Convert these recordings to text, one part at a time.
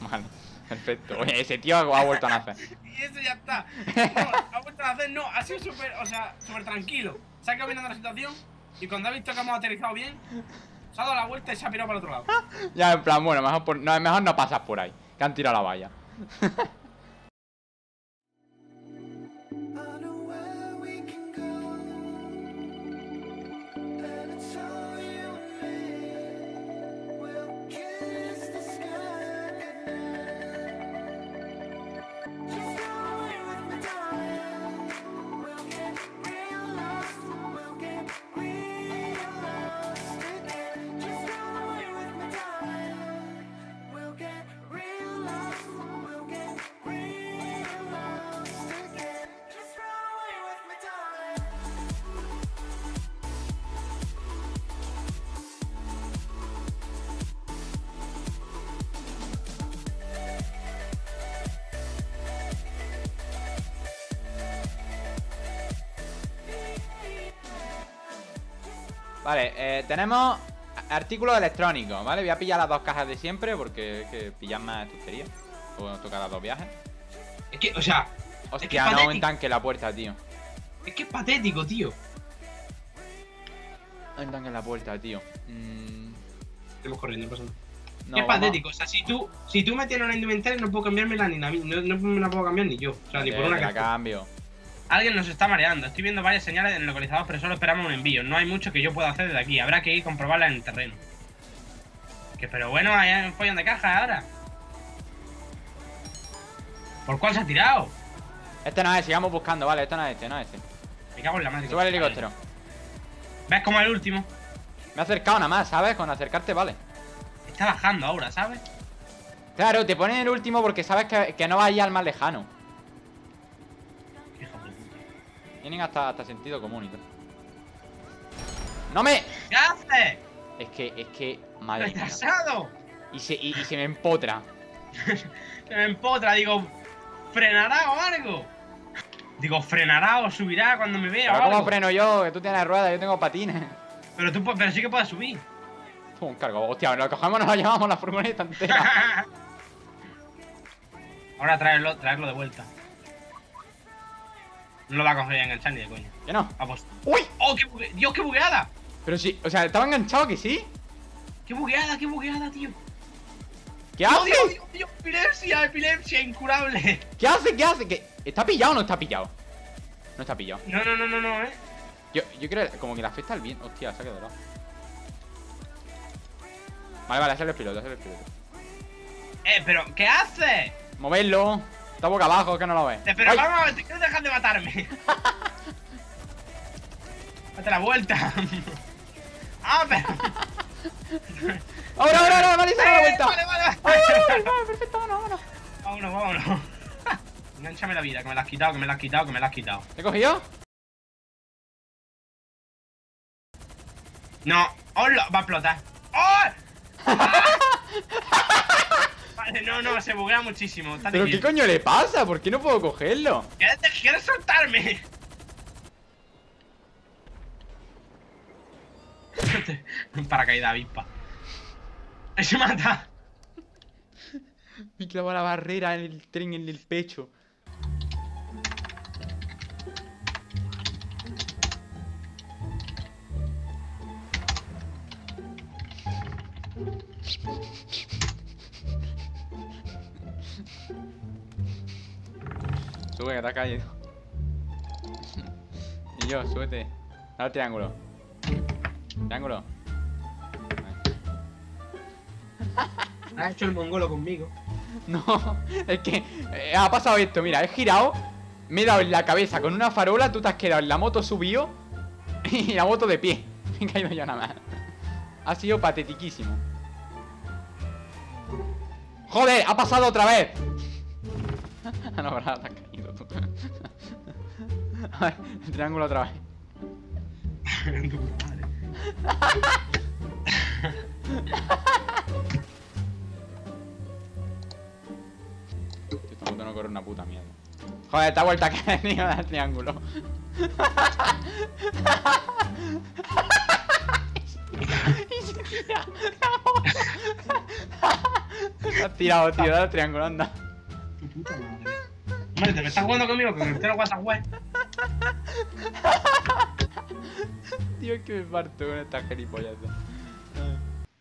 Vale, perfecto. Oye, ese tío ha vuelto a nacer. Y eso ya está. No, ha vuelto a nacer, no. Ha sido súper, o sea, súper tranquilo. Se ha caminado la situación y cuando ha visto que hemos aterrizado bien, se ha dado la vuelta y se ha pirado para el otro lado. Ya, en plan, bueno, mejor, por... no, mejor no pasas por ahí, que han tirado la valla. Vale, tenemos artículos electrónicos, ¿vale? Voy a pillar las dos cajas de siempre porque es que pillar más tontería. Luego nos toca dar dos viajes. Es que, o sea... Hostia, es que es no aumentan que la puerta, tío. Es patético, tío. Aumentan que la puerta, tío. Estamos corriendo, pasando. No, es patético, o sea, si tú me tienes una indumentaria no puedo cambiármela ni la mía, no me la puedo cambiar ni yo. O sea, vale, ni por una caja. Cambio. Alguien nos está mareando, estoy viendo varias señales en localizados, pero solo esperamos un envío. No hay mucho que yo pueda hacer desde aquí, habrá que ir a comprobarla en el terreno. Que pero bueno, hay un follón de caja ahora. ¿Por cuál se ha tirado? Este no es, sigamos buscando, vale, este no es este, no es este. Me cago en la madre. Sube el helicóptero. ¿Ves cómo es el último? Me he acercado nada más, ¿sabes? Con acercarte, vale. Está bajando ahora, ¿sabes? Claro, te ponen el último porque sabes que no vas a ir al más lejano. Tienen hasta sentido común y todo. ¡No me! ¿Qué haces? Es que... Madre mía. ¡Retrasado! Y se me empotra. Se me empotra, digo... ¿Frenará o algo? Digo, ¿frenará o subirá cuando me vea o algo? ¿Cómo freno yo? Que tú tienes ruedas, yo tengo patines. Pero sí que puedes subir. Tú, un cargo. Hostia, nos lo cogemos, nos lo llevamos la furgoneta entera. Ahora traerlo de vuelta. No lo va a coger enganchar ni de coña. ¿Ya no? Aposto. ¡Uy! ¡Oh, Dios, qué bugueada! Pero sí, o sea, ¿estaba enganchado que sí? Qué bugueada, tío! ¿Qué hace? Dios, epilepsia, epilepsia incurable. ¿Qué hace? ¿Qué hace? ¿Qué? ¿Está pillado o no está pillado? No está pillado. No, Yo creo como que le afecta el bien. Hostia, se ha quedado. Vale, sale el piloto, sale el piloto. Pero, ¿qué hace? Moverlo. Está boca abajo, que no lo ves. Pero ¡ay! Vamos, te quiero dejar de matarme. Date la vuelta. ¡Ah, pero! ¡Ahora, Marisa, da la vuelta! Vale, perfecto, vámonos. Engánchame la vida, que me la has quitado, ¿Te he cogido? No, hola, va a explotar. ¡Oh! No, se buguea muchísimo. Está ¿pero difícil. Qué coño le pasa? ¿Por qué no puedo cogerlo? ¿Quieres soltarme? Paracaídas avispa. ¡Se mata! Me clavó la barrera en el tren, en el pecho. Sube, que te ha caído. Y yo, súbete. Dale el triángulo. Triángulo. ¿Has hecho el mongolo conmigo? No, es que ha pasado esto. Mira, he girado, me he dado en la cabeza con una farola. Tú te has quedado en la moto subido y la moto de pie. Me he caído yo nada más. Ha sido patetiquísimo. ¡Joder! ¡Ha pasado otra vez! Ah, no, verdad, te has caído tú. A ver, el triángulo otra vez. Esta moto no corre una puta mierda. Joder, esta vuelta que he venido del triángulo. Y se tira la moto. Ha tirado, tío, dale al triángulo, anda. Tu puta madre. Madre, te me estás jugando conmigo, que me quiero WhatsApp, güey. Tío, es que me parto con esta gilipollata.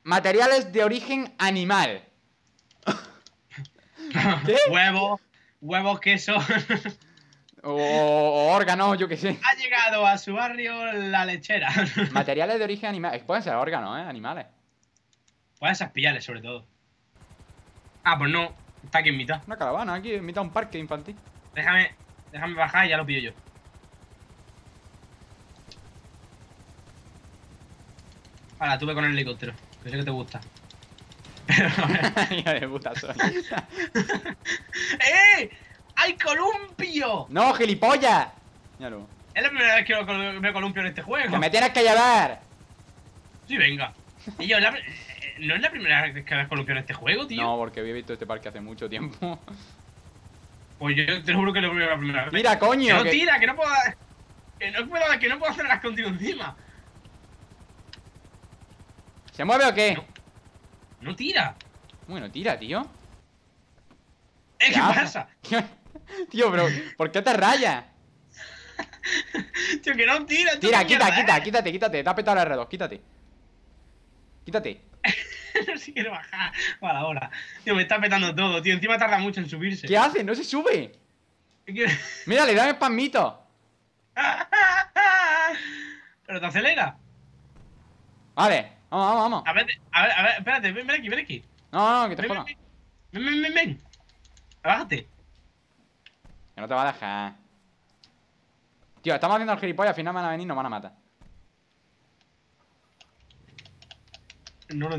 Materiales de origen animal. ¿Qué? Huevos, queso. O órganos, yo qué sé. Ha llegado a su barrio la lechera. Materiales de origen animal. Pueden ser órganos, animales. Pueden ser piales, sobre todo. Ah, pues no. Está aquí en mitad. Una caravana, aquí en mitad de un parque infantil. Déjame bajar y ya lo pillo yo. Ahora, tú ve con el helicóptero, que sé que te gusta. Hija de puta soy. ¡Eh! ¡Hay columpio! ¡No, gilipollas! Míralo. Es la primera vez que veo columpio en este juego. ¡Que me tienes que llevar! Sí, venga. Y yo, no es la primera vez que ves columpio en este juego, tío. No, porque había visto este parque hace mucho tiempo. Pues yo te lo juro que lo veo la primera vez. ¡Mira, coño! ¡Que no tira! ¡Que no puedo! ¡Que no puedo hacerlas contigo encima! ¿Se mueve o qué? No, no tira. Bueno, tira, tío. ¿Qué pasa? Tío, pero ¿por qué te rayas? Tío, que no tira, tío. Tira, quítate. Te ha petado el R2, quítate. No sé, quiero bajar. Vale, ahora. Tío, me está petando todo, tío. Encima tarda mucho en subirse. ¿Qué hace? No se sube. Mira, le da el palmito. Pero te acelera. Vale. Vamos. A ver, espérate, ven aquí. No, que te jodas. Ven. Bájate. Que no te va a dejar. Tío, estamos haciendo el gilipollas, al final van a venir y nos van a matar. No lo...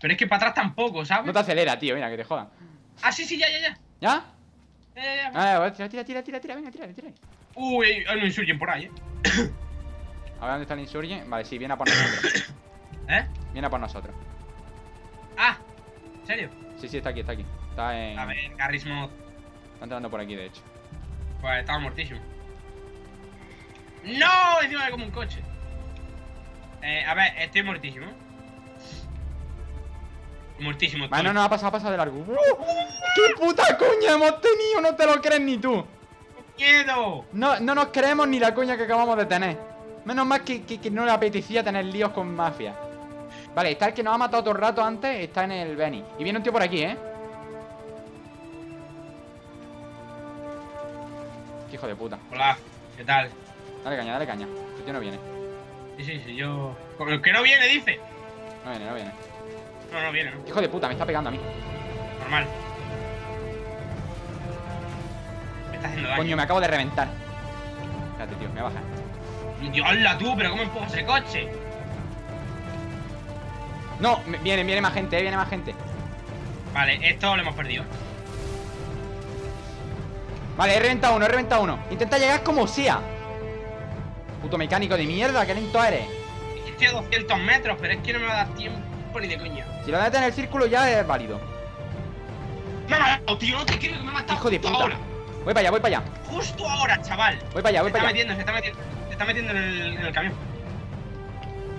Pero es que para atrás tampoco, ¿sabes? No te acelera, tío, mira, que te jodan. Ah, sí, ya. ¿Ya? Ya. Tira, venga, tira. Uy, hay un insurgente por ahí, A ver, ¿dónde está el insurgente? Vale, sí, viene a por nosotros. ¿Eh? Viene a por nosotros. Ah, ¿en serio? Sí, está aquí. Está en... A ver, Garry's Mod. Está entrando por aquí, de hecho. Pues estaba muertísimo. ¡No! Encima de como un coche. A ver, estoy muertísimo. Muertísimo. Vale, no, ha pasado de largo. ¡Qué puta cuña hemos tenido! No te lo crees ni tú. ¡Miedo! No nos creemos ni la cuña que acabamos de tener. Menos mal que no le apetecía tener líos con mafia. Vale, está el que nos ha matado todo el rato antes. Está en el Benny. Y viene un tío por aquí, ¿eh? Qué hijo de puta. Hola, ¿qué tal? Dale caña. Este tío no viene. Sí, yo... ¿El que no viene, dice? No viene. No viene. Qué hijo de puta, me está pegando a mí. Normal. Me está haciendo daño. Coño, me acabo de reventar. Espérate, tío, me voy a bajar. ¡Hola tú! ¿Pero cómo empujas ese coche? No, viene más gente, viene más gente. Vale, esto lo hemos perdido. Vale, he reventado uno. Intenta llegar como sea. Puto mecánico de mierda, qué lento eres. Estoy a 200 metros, pero es que no me va a dar tiempo ni de coña. Si lo metes en el círculo ya es válido. Me ha matado, tío, no te creo que me ha matado. Hijo de puta. Ahora. Voy para allá. Justo ahora, chaval. Voy para allá. Se está metiendo. Está metiendo en el camión.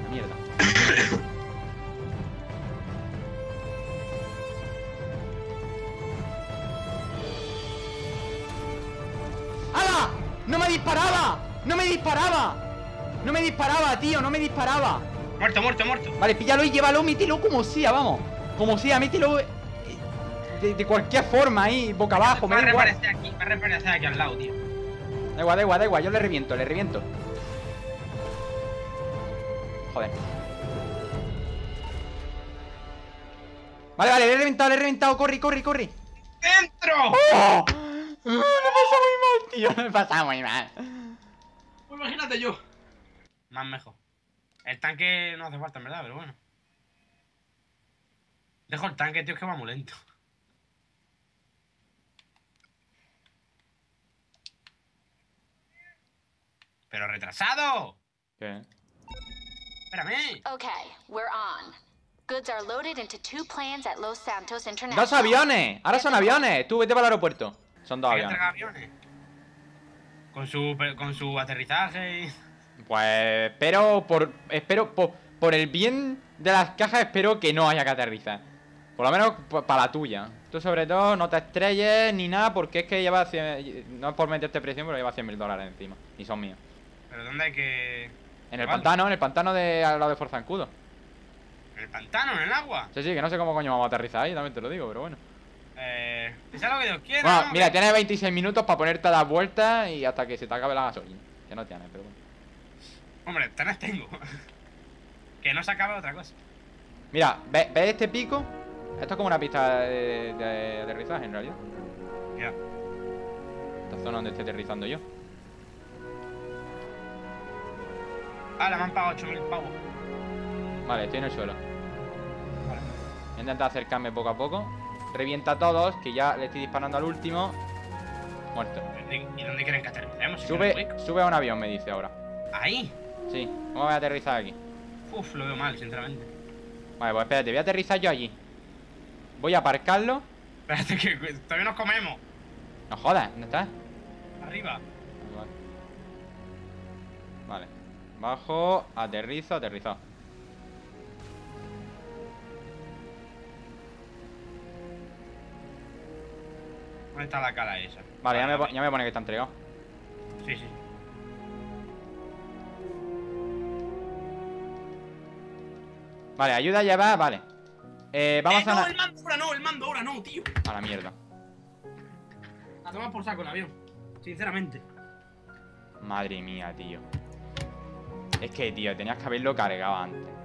La mierda. ¡Hala! ¡No me disparaba, tío! ¡No me disparaba! Muerto. Vale, píllalo y llévalo, mételo como sea, vamos. Como sea, mételo de cualquier forma ahí, boca abajo. Va a reaparecer aquí al lado, tío. Da igual, yo le reviento. Joder. Vale, le he reventado. Corre. ¡Dentro! ¡Oh! Me he pasado muy mal, tío. Pues imagínate yo. Más mejor. El tanque no hace falta, en verdad, pero bueno. Dejo el tanque, tío, es que va muy lento. ¡Pero retrasado! ¿Qué? Espérame. Okay, we're on. Goods are loaded into two planes at Los Santos International. ¡Dos aviones! Ahora son aviones. Tú vete para el aeropuerto. Son dos aviones. Con su aterrizaje y... Pues espero por el bien de las cajas espero que no haya que aterrizar. Por lo menos para la tuya. Tú sobre todo no te estrelles ni nada, porque es que llevas 100... No es por meterte presión, pero llevas 100.000 dólares encima. Y son míos. ¿Pero dónde hay que...? En el pantano, en el pantano de al lado de Forzancudo. ¿En el pantano? ¿En el agua? Sí, sí, que no sé cómo coño vamos a aterrizar ahí, también te lo digo, pero bueno. Es algo que Dios quiera. Bueno, mira, tienes 26 minutos para ponerte a dar vueltas y hasta que se te acabe la gasolina. Que no tienes, pero bueno. Hombre, tanas tengo. Que no se acabe otra cosa. Mira, ¿ves este pico? Esto es como una pista de aterrizaje, en realidad. Ya. Yeah. Esta zona donde estoy aterrizando yo. Ah, la me han pagado 8.000 pavos. Vale, estoy en el suelo. Vale. Voy a intentar acercarme poco a poco. Revienta a todos, que ya le estoy disparando al último. Muerto. ¿Y dónde quieren que aterricemos? Sube a un avión, me dice ahora. ¿Ahí? Sí, ¿cómo voy a aterrizar aquí? Uf, lo veo mal, sinceramente. Vale, pues espérate, voy a aterrizar yo allí. Voy a aparcarlo. Espérate que todavía nos comemos. No jodas, ¿dónde estás? Arriba. Vale. Vale. Bajo, aterrizo, aterrizado. ¿Dónde está la cara esa? Vale, ya me pone que está entregado. Sí, sí. Vale, ayuda a llevar, vale. Vamos a... No, el mando ahora no, tío. A la mierda. A tomar por saco el avión, sinceramente. Madre mía, tío. Es que, tío, tenías que haberlo cargado antes.